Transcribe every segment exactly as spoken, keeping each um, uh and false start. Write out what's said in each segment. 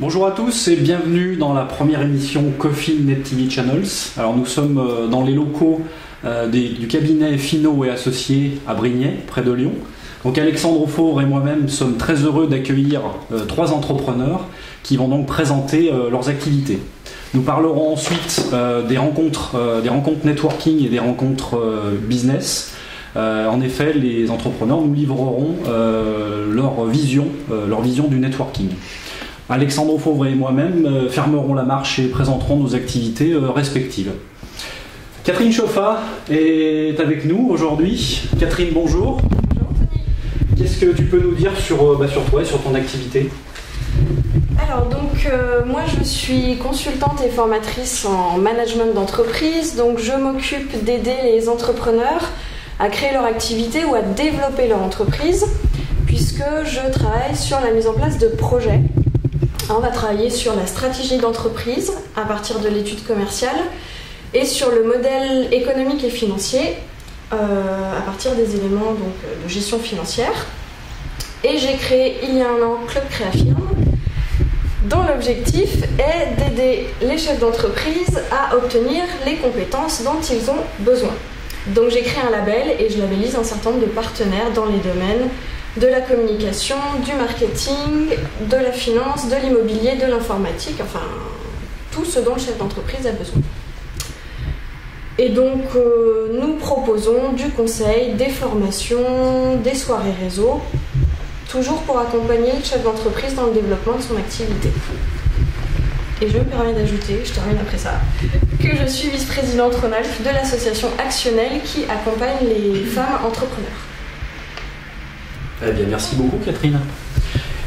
Bonjour à tous et bienvenue dans la première émission Coffee NetTV Channels. Alors nous sommes dans les locaux des, du cabinet Finot et Associés à Brignais, près de Lyon. Donc Alexandre Aufauvre et moi-même sommes très heureux d'accueillir euh, trois entrepreneurs qui vont donc présenter euh, leurs activités. Nous parlerons ensuite euh, des, rencontres, euh, des rencontres networking et des rencontres euh, business. Euh, en effet, les entrepreneurs nous livreront euh, leur, vision, euh, leur vision du networking. Alexandre Aufauvre et moi-même euh, fermerons la marche et présenterons nos activités euh, respectives. Catherine Chauffat est avec nous aujourd'hui. Catherine, bonjour. Qu'est-ce que tu peux nous dire sur, bah, sur toi et sur ton activité? Alors donc euh, moi je suis consultante et formatrice en management d'entreprise, donc je m'occupe d'aider les entrepreneurs à créer leur activité ou à développer leur entreprise, puisque je travaille sur la mise en place de projets. On va travailler sur la stratégie d'entreprise à partir de l'étude commerciale et sur le modèle économique et financier. Euh, à partir des éléments donc, de gestion financière. Et j'ai créé il y a un an Club Crea'firm, dont l'objectif est d'aider les chefs d'entreprise à obtenir les compétences dont ils ont besoin. Donc j'ai créé un label et je labellise un certain nombre de partenaires dans les domaines de la communication, du marketing, de la finance, de l'immobilier, de l'informatique, enfin tout ce dont le chef d'entreprise a besoin. Et donc euh, nous proposons du conseil, des formations, des soirées réseau, toujours pour accompagner le chef d'entreprise dans le développement de son activité. Et je me permets d'ajouter, je termine après ça, que je suis vice-présidente Rhône-Alpes de l'association Actionnel qui accompagne les femmes entrepreneurs. Eh bien, merci beaucoup Catherine.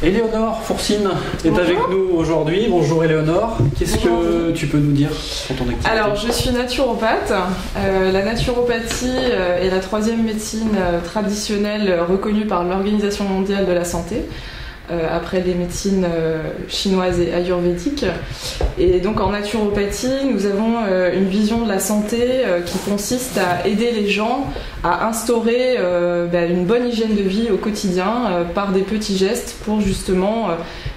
Eleonore Fourcine est Bonjour. Avec nous aujourd'hui. Bonjour Eleonore, qu'est-ce que tu peux nous dire sur ton activité? Alors je suis naturopathe. Euh, la naturopathie est la troisième médecine traditionnelle reconnue par l'Organisation mondiale de la santé, euh, après les médecines chinoises et ayurvédiques. Et donc en naturopathie, nous avons une vision de la santé qui consiste à aider les gens à instaurer une bonne hygiène de vie au quotidien par des petits gestes pour justement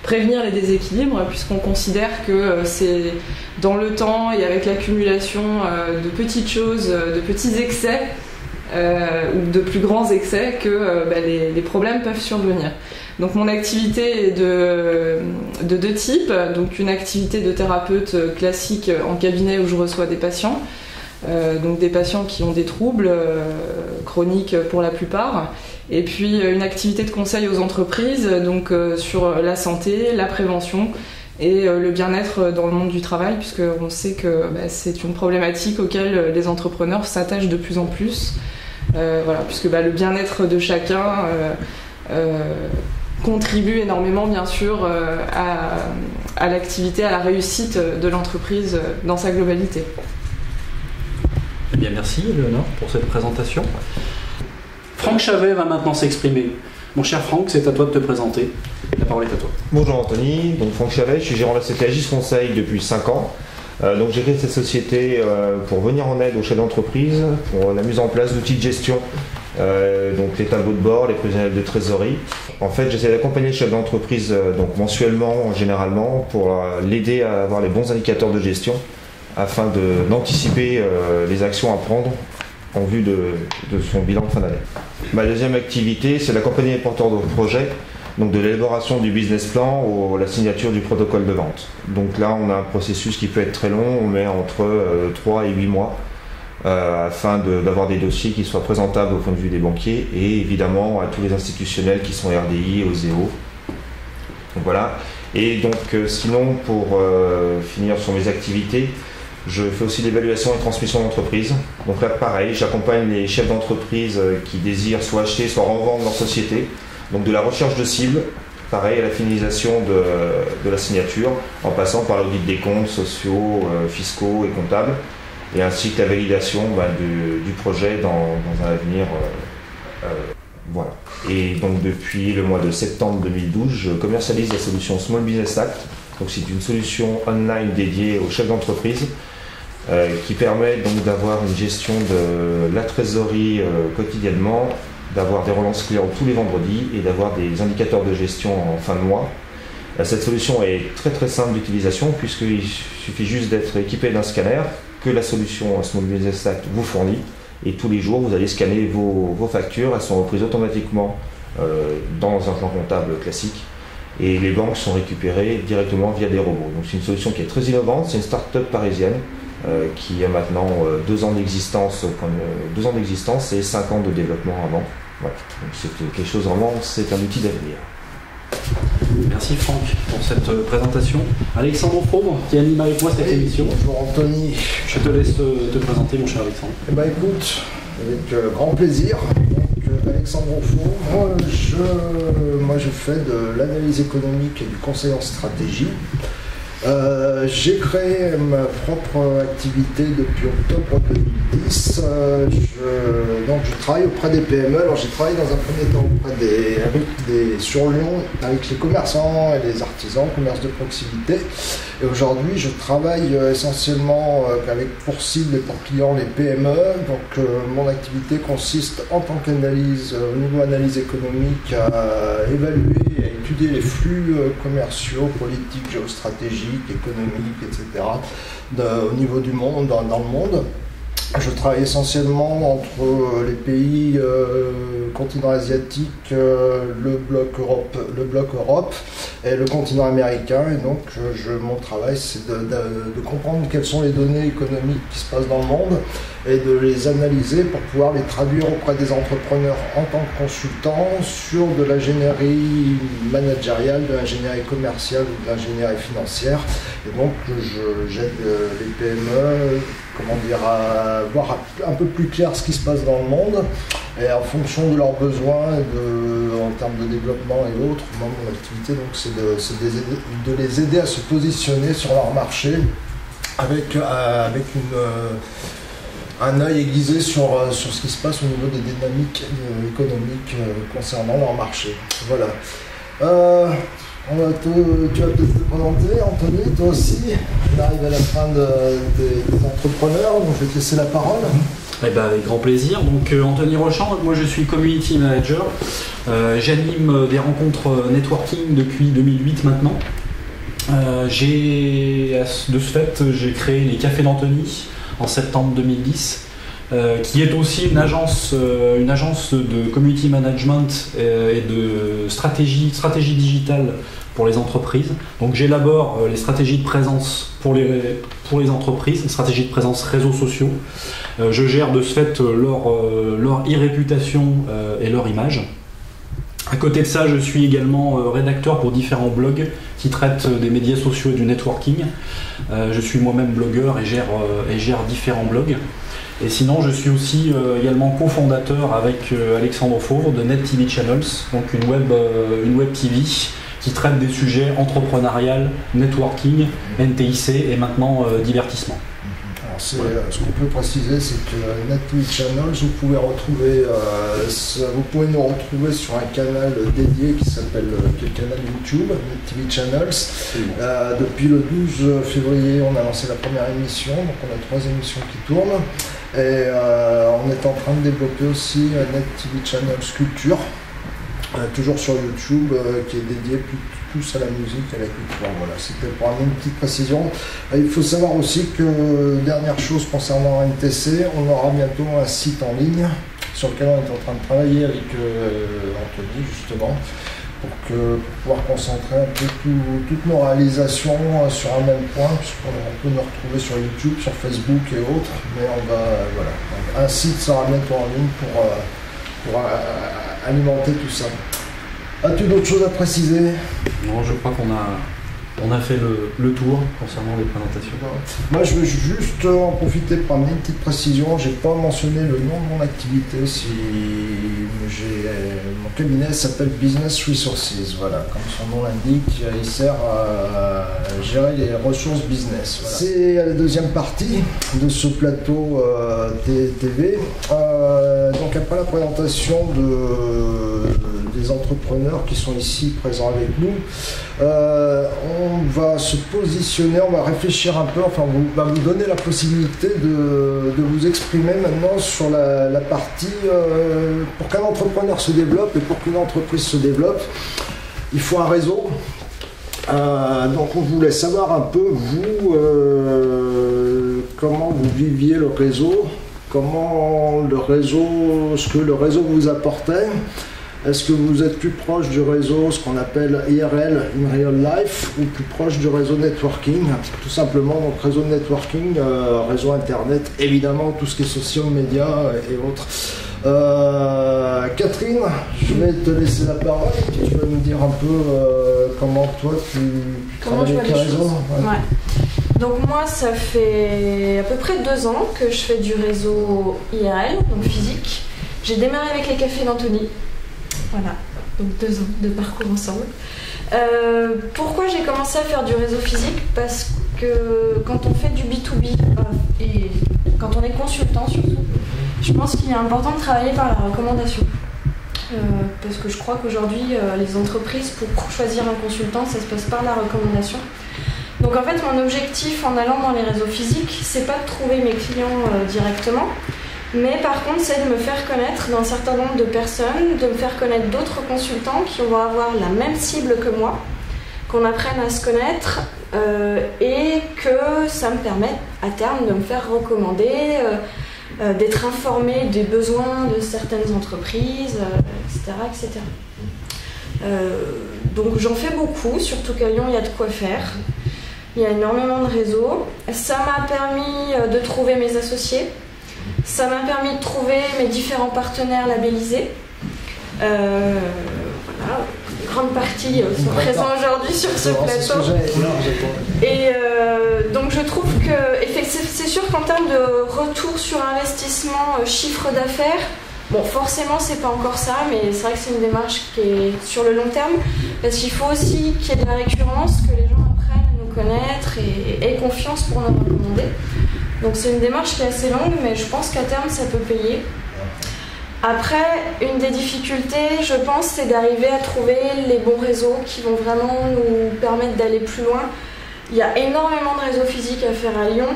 prévenir les déséquilibres, puisqu'on considère que c'est dans le temps et avec l'accumulation de petites choses, de petits excès ou de plus grands excès que les problèmes peuvent survenir. Donc mon activité est de, de deux types, donc une activité de thérapeute classique en cabinet où je reçois des patients, euh, donc des patients qui ont des troubles euh, chroniques pour la plupart, et puis une activité de conseil aux entreprises, donc euh, sur la santé, la prévention et euh, le bien-être dans le monde du travail, puisqu'on sait que bah, c'est une problématique auquel les entrepreneurs s'attachent de plus en plus, euh, voilà, puisque bah, le bien-être de chacun euh, euh, contribue énormément bien sûr euh, à, à l'activité, à la réussite de l'entreprise euh, dans sa globalité. Eh bien merci Eleonore pour cette présentation. Franck Chavet va maintenant s'exprimer. Mon cher Franck, c'est à toi de te présenter. La parole est à toi. Bonjour Anthony, donc Franck Chavet, je suis gérant de la société Agice Conseil depuis cinq ans. Euh, donc j'ai créé cette société euh, pour venir en aide aux chefs d'entreprise, pour la mise en place d'outils de gestion. Euh, donc les tableaux de bord, les prévisionnels de trésorerie. En fait, j'essaie d'accompagner le chef d'entreprise euh, donc mensuellement, généralement, pour euh, l'aider à avoir les bons indicateurs de gestion afin d'anticiper euh, les actions à prendre en vue de, de son bilan de fin d'année. Ma deuxième activité, c'est d'accompagner les porteurs de projets, donc de l'élaboration du business plan ou la signature du protocole de vente. Donc là, on a un processus qui peut être très long, on met entre euh, trois et huit mois. Euh, afin d'avoir de, des dossiers qui soient présentables au point de vue des banquiers et évidemment à tous les institutionnels qui sont R D I, O S E O. Donc voilà. Et donc euh, sinon, pour euh, finir sur mes activités, je fais aussi l'évaluation et transmission d'entreprise. Donc là pareil, j'accompagne les chefs d'entreprise qui désirent soit acheter, soit revendre leur société. Donc de la recherche de cibles, pareil à la finalisation de, de la signature, en passant par l'audit des comptes sociaux, euh, fiscaux et comptables, et ainsi que la validation bah, du, du projet dans, dans un avenir. Euh, euh, voilà. Et donc depuis le mois de septembre deux mille douze, je commercialise la solution Small Business Act. Donc c'est une solution online dédiée aux chefs d'entreprise euh, qui permet donc d'avoir une gestion de la trésorerie euh, quotidiennement, d'avoir des relances clients tous les vendredis et d'avoir des indicateurs de gestion en fin de mois. Cette solution est très très simple d'utilisation puisqu'il suffit juste d'être équipé d'un scanner que la solution Small Business Act vous fournit et tous les jours vous allez scanner vos, vos factures, elles sont reprises automatiquement euh, dans un plan comptable classique et les banques sont récupérées directement via des robots. Donc c'est une solution qui est très innovante, c'est une start-up parisienne euh, qui a maintenant euh, deux ans d'existence deux ans d'existence et cinq ans de développement avant. Voilà. Donc c'est quelque chose vraiment, c'est un outil d'avenir. Merci Franck pour cette présentation. Alexandre Aufauvre qui anime avec moi cette oui, émission. Bonjour Anthony. Je te laisse te, te présenter mon cher Alexandre. Eh bien écoute, avec euh, grand plaisir. Donc, euh, Alexandre Aufauvre, moi je, euh, moi je fais de l'analyse économique et du conseil en stratégie. Euh, j'ai créé ma propre activité depuis octobre deux mille dix. Euh, je, donc je travaille auprès des P M E. Alors j'ai travaillé dans un premier temps auprès des, avec des, sur Lyon avec les commerçants et les artisans, commerce de proximité. Et aujourd'hui je travaille essentiellement avec pour cible et pour client les P M E. Donc euh, mon activité consiste en tant qu'analyse, au niveau analyse économique, à évaluer et à étudier les flux commerciaux, politiques, géostratégiques, économique, et cetera, de, au niveau du monde, dans, dans le monde. Je travaille essentiellement entre les pays euh, continent asiatique, euh, le bloc Europe, le bloc Europe et le continent américain. Et donc, je, je, mon travail, c'est de, de, de comprendre quelles sont les données économiques qui se passent dans le monde et de les analyser pour pouvoir les traduire auprès des entrepreneurs en tant que consultants sur de l'ingénierie managériale, de l'ingénierie commerciale ou de l'ingénierie financière. Et donc, j'aide les P M E, comment dire, à voir un peu plus clair ce qui se passe dans le monde et en fonction de leurs besoins de, en termes de développement et autres. Moi, mon activité, donc, c'est de, c'est de, de les aider à se positionner sur leur marché avec, euh, avec une, euh, un œil aiguisé sur, euh, sur ce qui se passe au niveau des dynamiques euh, économiques euh, concernant leur marché. Voilà. Euh, On va te, tu vas peut-être te présenter, Anthony, toi aussi. On arrive à la fin de, de, des entrepreneurs, donc je vais te laisser la parole. Eh ben, avec grand plaisir. Donc Anthony Rochand, moi je suis Community Manager. Euh, J'anime des rencontres networking depuis deux mille huit maintenant. Euh, j'ai, de ce fait, j'ai créé les Cafés d'Anthony en septembre deux mille dix. Euh, qui est aussi une agence, euh, une agence de community management euh, et de stratégie, stratégie digitale pour les entreprises. Donc j'élabore euh, les stratégies de présence pour les, pour les entreprises, les stratégies de présence réseaux sociaux. Euh, je gère de ce fait euh, leur, euh, leur e-réputation euh, et leur image. À côté de ça, je suis également euh, rédacteur pour différents blogs qui traitent euh, des médias sociaux et du networking. Euh, je suis moi-même blogueur et gère, euh, et gère différents blogs. Et sinon, je suis aussi euh, également cofondateur avec euh, Alexandre Aufauvre de NetTV Channels, donc une web, euh, une web T V qui traite des sujets entrepreneurial, networking, N T I C et maintenant euh, divertissement. Alors, ouais. Ce qu'on peut préciser, c'est que NetTV Channels, vous pouvez, retrouver, euh, vous pouvez nous retrouver sur un canal dédié qui s'appelle euh, le canal YouTube, NetTV Channels. Bon. Euh, depuis le douze février, on a lancé la première émission, donc on a trois émissions qui tournent. Et euh, on est en train de développer aussi un NetTV Channel Culture, euh, toujours sur YouTube, euh, qui est dédié plus, plus à la musique et à la culture. Voilà, c'était pour amener une petite précision. Et il faut savoir aussi que, dernière chose concernant N T C, on aura bientôt un site en ligne sur lequel on est en train de travailler avec euh, Anthony, justement, pour, que, pour pouvoir concentrer un peu tout, toutes nos réalisations sur un même point, puisqu'on peut nous retrouver sur YouTube, sur Facebook et autres, mais on va, voilà, donc un site sera bientôt en ligne pour, pour uh, alimenter tout ça. As-tu d'autres choses à préciser? Non, je crois qu'on a... On a fait le, le tour concernant les présentations. Moi, je veux juste en profiter pour amener une petite précision. Je n'ai pas mentionné le nom de mon activité. Si mon cabinet s'appelle Business Resources. Voilà, comme son nom l'indique, il sert à gérer les ressources business. Voilà. C'est la deuxième partie de ce plateau euh, T V. Euh, donc après la présentation de, des entrepreneurs qui sont ici présents avec nous, euh, on On va se positionner, on va réfléchir un peu, enfin on va vous donner la possibilité de, de vous exprimer maintenant sur la, la partie euh, pour qu'un entrepreneur se développe et pour qu'une entreprise se développe, il faut un réseau. Euh, donc on voulait savoir un peu, vous, euh, comment vous viviez le réseau, comment le réseau, ce que le réseau vous apportait. Est-ce que vous êtes plus proche du réseau, ce qu'on appelle I R L, in real life, ou plus proche du réseau networking? Tout simplement, donc réseau networking, euh, réseau internet, évidemment, tout ce qui est sociaux, médias et autres. Euh, Catherine, je vais te laisser la parole et puis tu vas nous dire un peu euh, comment toi tu, tu comment travailles avec le réseau. Ouais. Ouais. Donc moi, ça fait à peu près deux ans que je fais du réseau I R L, donc physique. J'ai démarré avec les Cafés d'Anthony. Voilà, donc deux ans de parcours ensemble. Euh, pourquoi j'ai commencé à faire du réseau physique? Parce que quand on fait du B deux B et quand on est consultant surtout, je pense qu'il est important de travailler par la recommandation. Euh, parce que je crois qu'aujourd'hui, euh, les entreprises, pour choisir un consultant, ça se passe par la recommandation. Donc en fait, mon objectif en allant dans les réseaux physiques, c'est pas de trouver mes clients euh, directement, mais par contre, c'est de me faire connaître d'un certain nombre de personnes, de me faire connaître d'autres consultants qui vont avoir la même cible que moi, qu'on apprenne à se connaître euh, et que ça me permette à terme de me faire recommander, euh, euh, d'être informée des besoins de certaines entreprises, euh, et cetera et cetera. Euh, donc j'en fais beaucoup, surtout qu'à Lyon, il y a de quoi faire. Il y a énormément de réseaux. Ça m'a permis de trouver mes associés. Ça m'a permis de trouver mes différents partenaires labellisés. Euh, voilà, une grande partie euh, sont présents aujourd'hui sur ce plateau. Et euh, donc je trouve que c'est sûr qu'en termes de retour sur investissement, euh, chiffre d'affaires, bon forcément c'est pas encore ça, mais c'est vrai que c'est une démarche qui est sur le long terme, parce qu'il faut aussi qu'il y ait de la récurrence, que les gens apprennent à nous connaître et, et aient confiance pour nous recommander. Donc c'est une démarche qui est assez longue, mais je pense qu'à terme, ça peut payer. Après, une des difficultés, je pense, c'est d'arriver à trouver les bons réseaux qui vont vraiment nous permettre d'aller plus loin. Il y a énormément de réseaux physiques à faire à Lyon.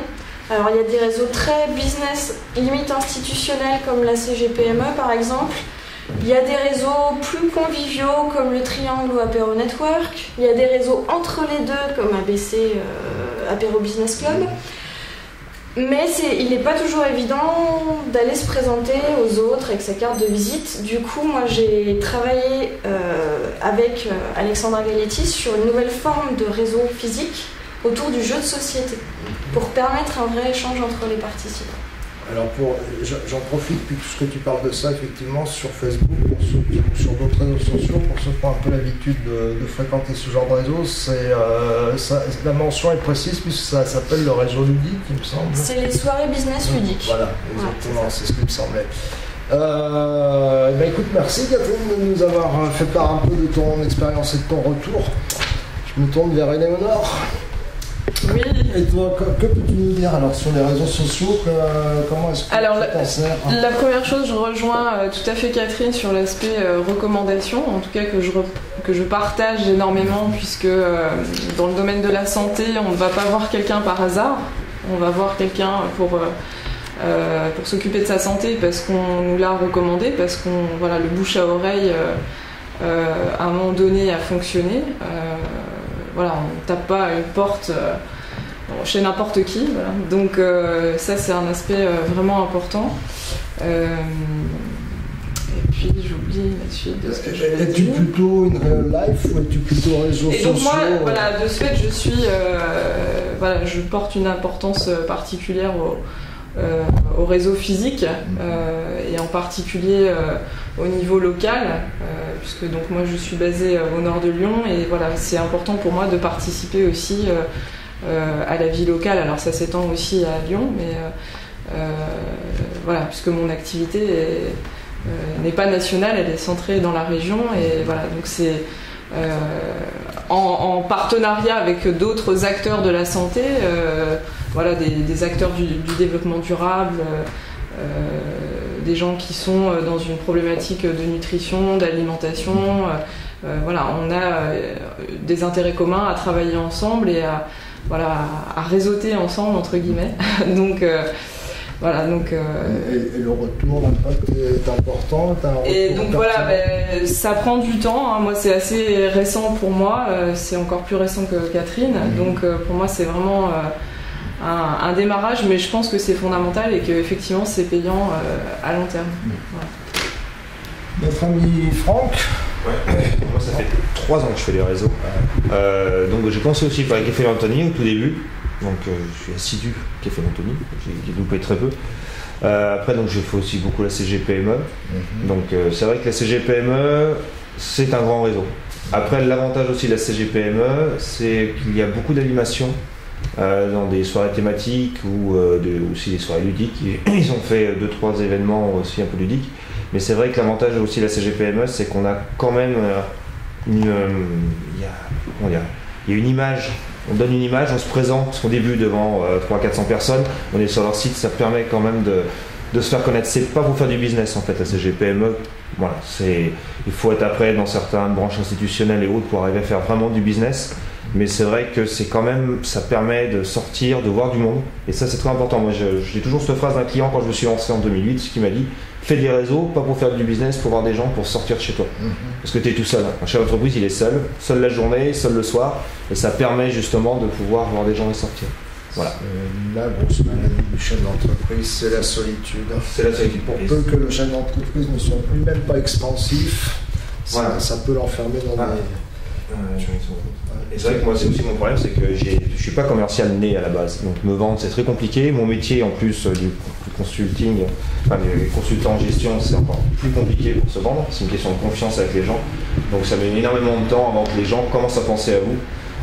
Alors il y a des réseaux très business, limite institutionnels, comme la C G P M E par exemple. Il y a des réseaux plus conviviaux, comme le Triangle ou Apéro Network. Il y a des réseaux entre les deux, comme A B C, euh, Apéro Business Club. Mais est, il n'est pas toujours évident d'aller se présenter aux autres avec sa carte de visite. Du coup, moi j'ai travaillé euh, avec euh, Alexandra Galetti sur une nouvelle forme de réseau physique autour du jeu de société, pour permettre un vrai échange entre les participants. Alors j'en profite, puisque tu parles de ça, effectivement, sur Facebook, pour ceux, sur d'autres réseaux sociaux, pour ceux qui ont un peu l'habitude de, de fréquenter ce genre de réseau, euh, ça, la mention est précise, puisque ça s'appelle le réseau ludique, il me semble. C'est les soirées business ludiques. Voilà, exactement, ouais, c'est ce qui me semblait. Euh, ben écoute, merci Catherine de nous avoir fait part un peu de ton expérience et de ton retour. Je me tourne vers Eleonore. Oui. Et toi, que, que peux-tu nous dire alors sur les réseaux sociaux, que, euh, comment est-ce que alors, tu t'en sers? La première chose, je rejoins euh, tout à fait Catherine sur l'aspect euh, recommandation, en tout cas que je, que je partage énormément, puisque euh, dans le domaine de la santé, on ne va pas voir quelqu'un par hasard, on va voir quelqu'un pour, euh, pour s'occuper de sa santé parce qu'on nous l'a recommandé, parce qu'on voilà, le bouche à oreille euh, euh, à un moment donné a fonctionné. Euh, Voilà, on ne tape pas une porte euh, chez n'importe qui. Voilà. Donc euh, ça, c'est un aspect euh, vraiment important. Euh, et puis, j'oublie la suite de ce que je voulais dire. Es-tu plutôt une real life ou es-tu plutôt réseau social? Et donc moi, euh... voilà, de ce fait, je suis... Euh, voilà, je porte une importance particulière au, euh, au réseau physique, euh, et en particulier euh, au niveau local. Euh, puisque donc moi je suis basée au nord de Lyon et voilà, c'est important pour moi de participer aussi euh, euh, à la vie locale. Alors ça s'étend aussi à Lyon, mais euh, euh, voilà, puisque mon activité n'est euh, pas nationale, elle est centrée dans la région et voilà, donc c'est euh, en, en partenariat avec d'autres acteurs de la santé, euh, voilà, des, des acteurs du, du développement durable. Euh, des gens qui sont dans une problématique de nutrition, d'alimentation. Euh, voilà, on a des intérêts communs à travailler ensemble et à, voilà, à réseauter ensemble, entre guillemets. Donc, euh, Voilà, donc, euh, et, et le retour, l'impact est important. Et donc voilà, ben, ça prend du temps. Hein. Moi, c'est assez récent pour moi. Euh, c'est encore plus récent que Catherine. Mmh. Donc euh, pour moi, c'est vraiment euh, un, un démarrage, mais je pense que c'est fondamental et qu'effectivement, c'est payant euh, à long terme. Mmh. Ouais. Notre ami Franck. Ouais. Moi, ça fait trois ans que je fais les réseaux. Euh, donc j'ai commencé aussi par les Cafés d'Anthony au tout début. Donc euh, je suis assidu au Café d'Anthony, j'ai loupé très peu. Euh, après donc je fais aussi beaucoup la C G P M E. Mm-hmm. Donc euh, c'est vrai que la C G P M E c'est un grand réseau. Après l'avantage aussi de la C G P M E c'est qu'il y a beaucoup d'animations euh, dans des soirées thématiques ou euh, de, aussi des soirées ludiques. Ils ont fait deux trois événements aussi un peu ludiques. Mais c'est vrai que l'avantage aussi de la C G P M E c'est qu'on a quand même euh, une, euh, y a, comment dire, y a une image. On donne une image, on se présente au début devant euh, trois cents à quatre cents personnes, on est sur leur site, ça permet quand même de, de se faire connaître. C'est pas pour faire du business en fait, la C G P M E. Voilà, c'est, il faut être après dans certaines branches institutionnelles et autres pour arriver à faire vraiment du business. Mais c'est vrai que c'est quand même, ça permet de sortir, de voir du monde. Et ça c'est très important. Moi j'ai toujours cette phrase d'un client quand je me suis lancé en deux mille huit qui m'a dit fais des réseaux, pas pour faire du business, pour voir des gens, pour sortir de chez toi. Mm-hmm. Parce que tu es tout seul. Un chef d'entreprise, il est seul, seul la journée, seul le soir. Et ça permet justement de pouvoir voir des gens et sortir. Voilà. C'est la grosse maladie du chef d'entreprise, c'est la solitude. C'est la solitude. Pour peu que le chef d'entreprise ne soit plus même pas expansif, voilà. ça, ça peut l'enfermer dans ah. des... Et c'est vrai que moi c'est aussi mon problème, c'est que j'ai, je ne suis pas commercial né à la base, donc me vendre c'est très compliqué, mon métier en plus du consulting, enfin du consultant en gestion c'est encore plus compliqué pour se vendre, c'est une question de confiance avec les gens, donc ça met énormément de temps avant que les gens commencent à penser à vous,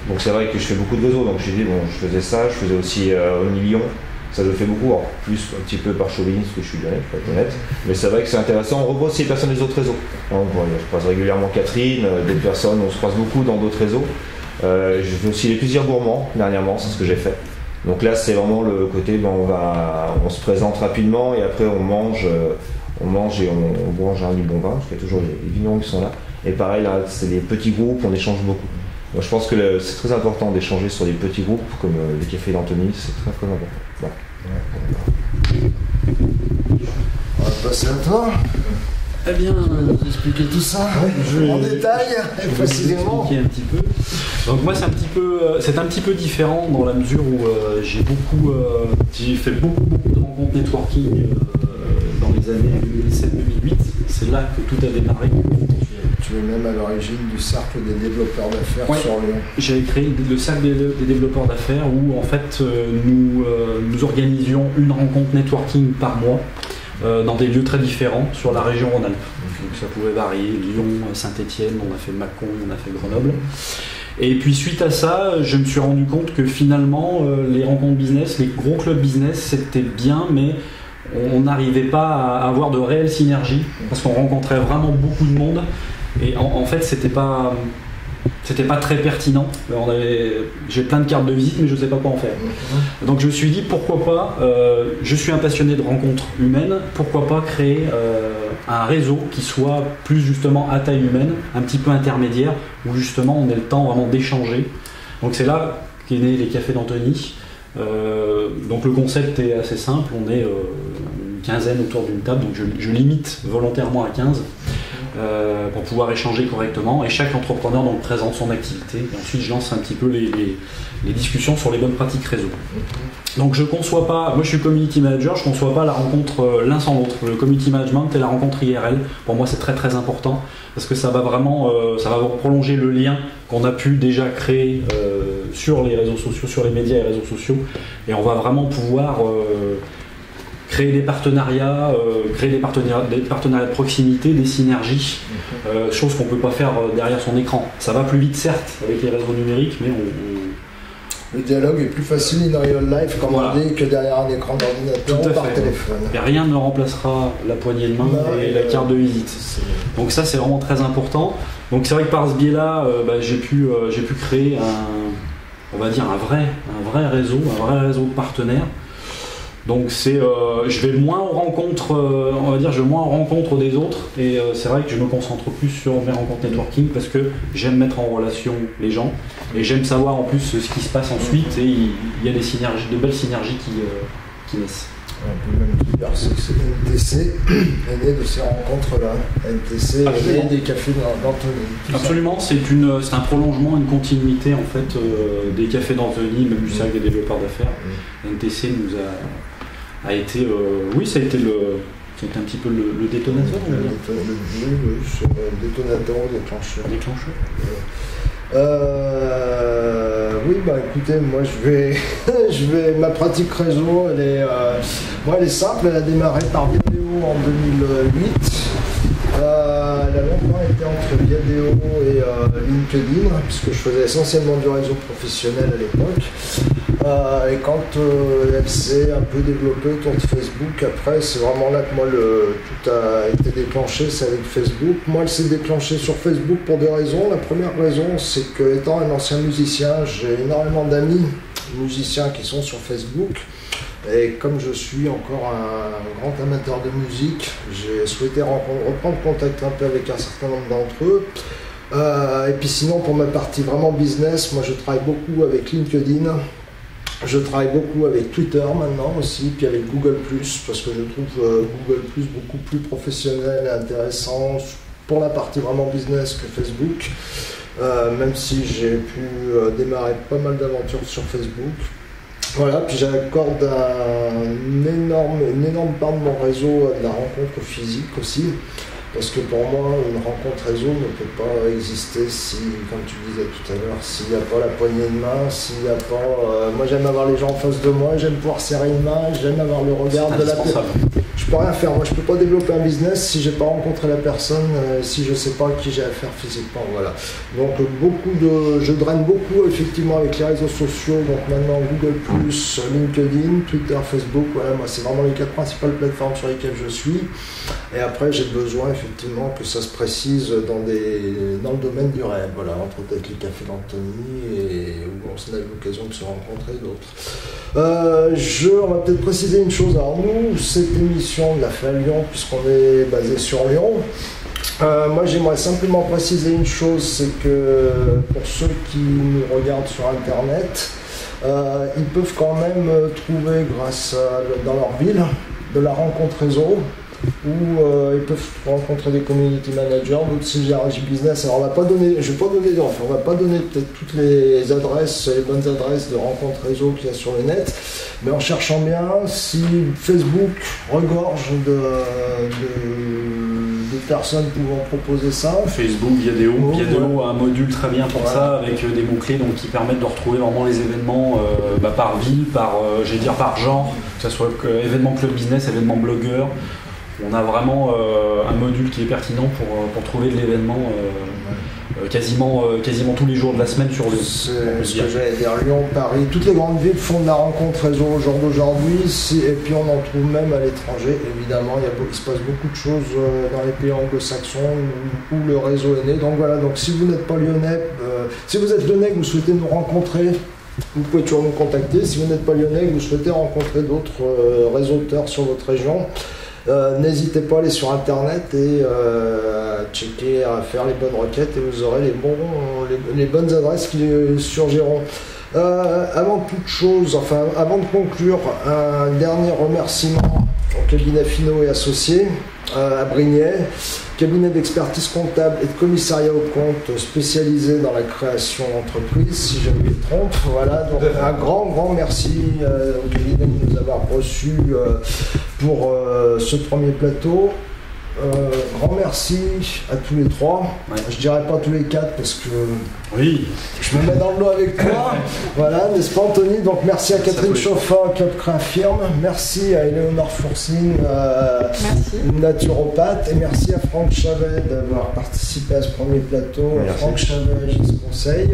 donc c'est vrai que je fais beaucoup de réseaux, donc je dis bon je faisais ça, je faisais aussi euh, au million. Ça je fais beaucoup, en plus un petit peu par chauvinisme parce que je suis lyonnais, pour être honnête. Mais c'est vrai que c'est intéressant, on repose les personnes des autres réseaux. Donc, bon, je croise régulièrement Catherine, d'autres personnes, on se croise beaucoup dans d'autres réseaux. Euh, je fais aussi les plaisirs gourmands, dernièrement, c'est ce que j'ai fait. Donc là c'est vraiment le côté, ben, on, va, on se présente rapidement et après on mange, on mange et on, on mange un du bon vin, parce qu'il y a toujours les vignerons qui sont là. Et pareil, là c'est des petits groupes, on échange beaucoup. Moi, je pense que le, c'est très important d'échanger sur des petits groupes comme euh, les Cafés d'Anthony, c'est très très important. Voilà. On va passer à toi. Eh bien, euh, expliquer tout ça ouais, je, en détail et précisément. Un petit peu. Donc moi, c'est un petit peu, euh, c'est un petit peu différent dans la mesure où euh, j'ai beaucoup, euh, j'ai fait beaucoup, beaucoup de rencontres networking euh, dans les années deux mille sept deux mille huit. C'est là que tout a démarré. Tu es même à l'origine du cercle des développeurs d'affaires ouais. sur Lyon. J'avais créé le cercle des développeurs d'affaires où en fait nous, nous organisions une rencontre networking par mois dans des lieux très différents sur la région Rhône-Alpes. Donc ça pouvait varier, Lyon, Saint-Étienne, on a fait Mâcon, on a fait Grenoble. Et puis suite à ça, je me suis rendu compte que finalement les rencontres business, les gros clubs business c'était bien mais on n'arrivait pas à avoir de réelles synergies parce qu'on rencontrait vraiment beaucoup de monde. Et en, en fait, c'était pas, c'était pas très pertinent. On avait, j'ai plein de cartes de visite, mais je sais pas quoi en faire. Donc je me suis dit, pourquoi pas, euh, je suis un passionné de rencontres humaines, pourquoi pas créer euh, un réseau qui soit plus justement à taille humaine, un petit peu intermédiaire, où justement on ait le temps vraiment d'échanger. Donc c'est là qu'est né les Cafés d'Anthony. Euh, donc le concept est assez simple, on est euh, une quinzaine autour d'une table, donc je, je limite volontairement à quinze. Euh, pour pouvoir échanger correctement et chaque entrepreneur donc présente son activité et ensuite je lance un petit peu les, les, les discussions sur les bonnes pratiques réseau. Donc je conçois pas, moi je suis community manager, je conçois pas la rencontre euh, l'un sans l'autre, le community management et la rencontre I R L, pour moi c'est très très important parce que ça va vraiment euh, ça va prolonger le lien qu'on a pu déjà créer euh, sur les réseaux sociaux, sur les médias et réseaux sociaux et on va vraiment pouvoir euh, créer des partenariats, euh, créer des partenariats, des partenariats de proximité, des synergies, euh, chose qu'on ne peut pas faire derrière son écran. Ça va plus vite certes avec les réseaux numériques, mais on... Le dialogue est plus facile in real life, comme voilà. on dit, que derrière un écran d'ordinateur ou par fait. téléphone. Et rien ne remplacera la poignée de main non, et euh, la carte de visite. C'est... Donc ça c'est vraiment très important. Donc c'est vrai que par ce biais-là, euh, bah, j'ai pu, euh, j'ai pu créer un, on va dire un vrai, un vrai réseau, un vrai réseau de partenaires. Donc c'est, euh, je vais moins aux rencontres, euh, on va dire, je vais moins aux rencontres des autres et euh, c'est vrai que je me concentre plus sur mes rencontres networking parce que j'aime mettre en relation les gens et j'aime savoir en plus ce qui se passe ensuite et il y a des synergies, de belles synergies qui, euh, qui naissent. on peut même dire que c'est N T C est né de ces rencontres-là. N T C est né des Cafés d'Anthony. Absolument, c'est un prolongement, une continuité en fait euh, des Cafés d'Anthony, même du cercle des développeurs d'affaires. Mmh. N T C nous a, a été, euh, oui, ça a été le. C'était un petit peu le, le détonateur. Le, le, le, le détonateur ou déclencheur. Déclencheur. Euh, oui, bah écoutez, moi je vais, je vais, ma pratique réseau, elle est, euh, bon, elle est simple. Elle a démarré par Viadéo en deux mille huit. Euh, elle a longtemps été entre Viadéo et euh, LinkedIn, puisque je faisais essentiellement du réseau professionnel à l'époque. Euh, et quand euh, elle s'est un peu développée autour de Facebook, après c'est vraiment là que moi le, tout a été déclenché, c'est avec Facebook. Moi elle s'est déclenchée sur Facebook pour deux raisons. La première raison, c'est que étant un ancien musicien, j'ai énormément d'amis musiciens qui sont sur Facebook. Et comme je suis encore un grand amateur de musique, j'ai souhaité reprendre contact un peu avec un certain nombre d'entre eux. Euh, et puis sinon, pour ma partie vraiment business, moi je travaille beaucoup avec LinkedIn, je travaille beaucoup avec Twitter maintenant aussi, puis avec Google plus, parce que je trouve Google plus beaucoup plus professionnel et intéressant pour la partie vraiment business que Facebook, euh, même si j'ai pu démarrer pas mal d'aventures sur Facebook. Voilà, puis j'accorde un énorme, une énorme part de mon réseau à de la rencontre physique aussi, parce que pour moi, une rencontre réseau ne peut pas exister si, comme tu disais tout à l'heure, s'il n'y a pas la poignée de main, s'il n'y a pas... Euh, moi j'aime avoir les gens en face de moi, j'aime pouvoir serrer une main, j'aime avoir le regard de la personne. Je peux rien faire, moi je peux pas développer un business si j'ai pas rencontré la personne, euh, si je sais pas à qui j'ai affaire physiquement, voilà. Donc beaucoup de, je draine beaucoup effectivement avec les réseaux sociaux, donc maintenant Google plus, LinkedIn, Twitter, Facebook, voilà, moi c'est vraiment les quatre principales plateformes sur lesquelles je suis. Et après j'ai besoin effectivement que ça se précise dans, des, dans le domaine du rêve, voilà, entre autres avec les Cafés d'Anthony et où on a eu l'occasion de se rencontrer d'autres. Euh, je, on va peut-être préciser une chose, alors nous, cette émission de la fait à Lyon, puisqu'on est basé sur Lyon. Euh, moi j'aimerais simplement préciser une chose, c'est que pour ceux qui nous regardent sur internet, euh, ils peuvent quand même trouver grâce à, dans leur ville de la rencontre réseau, où euh, ils peuvent rencontrer des community managers, d'autres synergies business. Alors on va pas donner, je vais pas donner, enfin, on va pas donner peut-être toutes les adresses, les bonnes adresses de rencontres réseau qu'il y a sur le net, mais en cherchant bien, si Facebook regorge de, de, de personnes pouvant proposer ça. Facebook, Viadéo, oh, Viadéo ouais. a un module très bien pour ouais. ça, avec des mots-clés donc, qui permettent de retrouver vraiment les événements euh, bah, par ville, par, euh, j'allais dire par genre, que ce soit euh, événement club business, événement blogueur. On a vraiment euh, un module qui est pertinent pour, pour trouver de l'événement euh, ouais. euh, quasiment, euh, quasiment tous les jours de la semaine sur Lyon. C'est ce que j'allais dire, Lyon, Paris, toutes les grandes villes font de la rencontre réseau au jour d'aujourd'hui, et puis on en trouve même à l'étranger, évidemment, il, y a, il se passe beaucoup de choses dans les pays anglo-saxons où, où le réseau est né. Donc voilà, donc si vous n'êtes pas lyonnais, euh, si vous êtes lyonnais et que vous souhaitez nous rencontrer, vous pouvez toujours nous contacter. Si vous n'êtes pas lyonnais et que vous souhaitez rencontrer d'autres euh, réseauteurs sur votre région, Euh, n'hésitez pas à aller sur internet et euh, à checker, à faire les bonnes requêtes et vous aurez les, bons, les, les bonnes adresses qui surgiront. Euh, avant toute chose, enfin avant de conclure, un dernier remerciement au Cabinet Finot et Associés euh, à Brignais, cabinet d'expertise comptable et de commissariat aux comptes spécialisé dans la création d'entreprises, si je ne me trompe. Voilà, donc un grand, grand merci euh, au cabinet de nous avoir reçus euh, pour euh, ce premier plateau. Euh, grand merci à tous les trois, ouais. je dirais pas tous les quatre parce que oui. je me mets dans le lot avec toi, voilà, n'est-ce pas Anthony? Donc merci à Catherine Chauffat, Club Crea'firm, merci à Eleonore Fourcine, euh, naturopathe, et merci à Franck Chavet d'avoir participé à ce premier plateau, merci. Franck Chavet, Agice Conseil.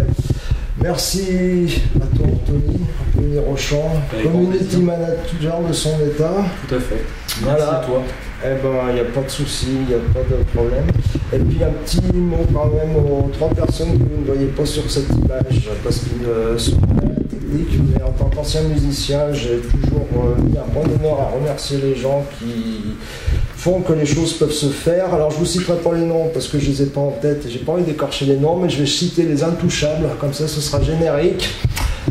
Merci à toi Anthony, Anthony Rochand, community manager de son état. Tout à fait. Voilà. Merci à toi. Eh ben, il n'y a pas de souci, il n'y a pas de problème. Et puis un petit mot quand même aux trois personnes que vous ne voyez pas sur cette image, parce qu'ils euh, sont à la technique, mais en tant qu'ancien musicien, j'ai toujours euh, mis un bon honneur à remercier les gens qui font que les choses peuvent se faire. Alors je vous citerai pas les noms parce que je les ai pas en tête et j'ai pas envie d'écorcher les noms, mais je vais citer les intouchables, comme ça ce sera générique.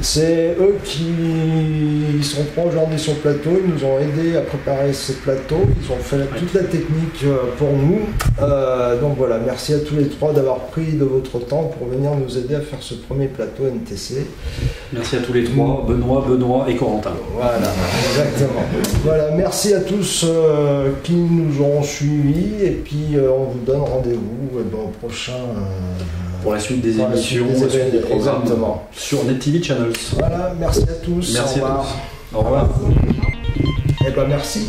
C'est eux qui sont proches des sur plateau, ils nous ont aidés à préparer ces plateaux, ils ont fait toute la technique pour nous. Euh, donc voilà, merci à tous les trois d'avoir pris de votre temps pour venir nous aider à faire ce premier plateau N T C. Merci à tous les trois, Benoît, Benoît et Corentin. Voilà, exactement. Voilà, merci à tous euh, qui nous ont suivis et puis euh, on vous donne rendez-vous eh ben, au prochain... Euh, pour la suite des pour émissions, la suite des, la suite des programmes exactement. Sur NetTV Channels. Voilà, merci à tous. Merci au revoir. À tous. Au revoir. Eh ben merci.